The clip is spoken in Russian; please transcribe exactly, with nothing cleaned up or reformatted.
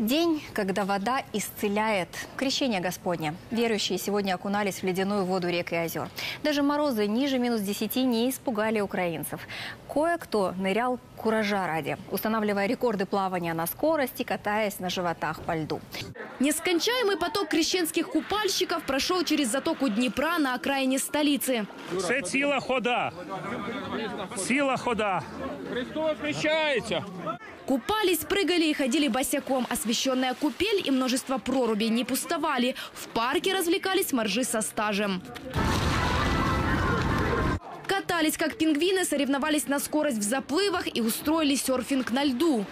День, когда вода исцеляет. Крещение Господне. Верующие сегодня окунались в ледяную воду рек и озер. Даже морозы ниже минус десяти не испугали украинцев. Кое-кто нырял куража ради, устанавливая рекорды плавания на скорости, катаясь на животах по льду. Нескончаемый поток крещенских купальщиков прошел через затоку Днепра на окраине столицы. Это сила хода. Сила хода. Христос крещается. Купались, прыгали и ходили босиком. Освещенная купель и множество прорубей не пустовали. В парке развлекались моржи со стажем. Катались, как пингвины, соревновались на скорость в заплывах и устроили серфинг на льду.